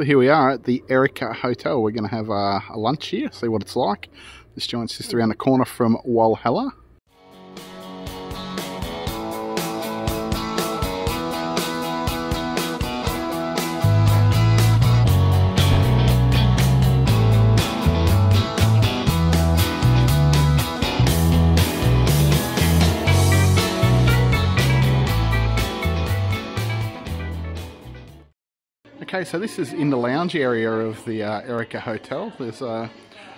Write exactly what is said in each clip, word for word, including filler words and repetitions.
So here we are at the Erica Hotel. We're going to have a, a lunch here, see what it's like. This joint's just around the corner from Walhalla. Okay, so this is in the lounge area of the uh, Erica Hotel. There's uh,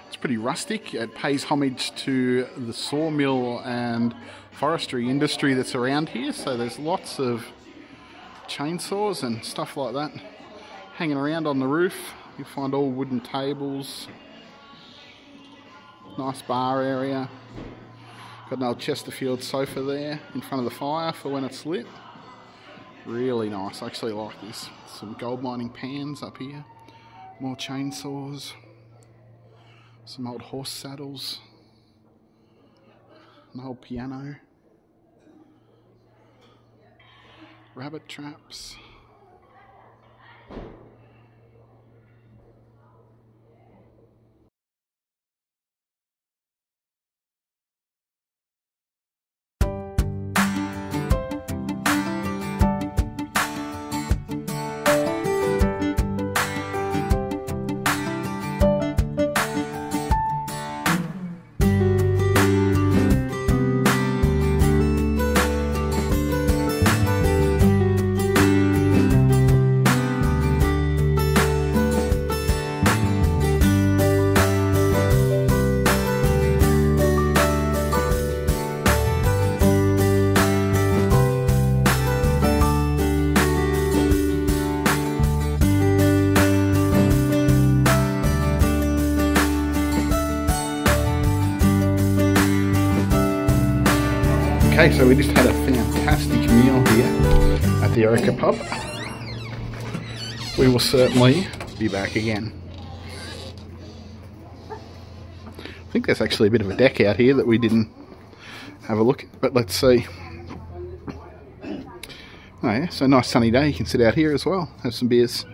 it's pretty rustic. It pays homage to the sawmill and forestry industry that's around here. So there's lots of chainsaws and stuff like that hanging around on the roof. You'll find all wooden tables. Nice bar area. Got an old Chesterfield sofa there in front of the fire for when it's lit. Really nice, I actually like this. Some gold mining pans up here, more chainsaws, some old horse saddles, an old piano, rabbit traps, Okay, so we just had a fantastic meal here at the Erica Pub. We will certainly be back again. I think there's actually a bit of a deck out here that we didn't have a look at, but let's see. Oh yeah, so nice sunny day, you can sit out here as well, have some beers.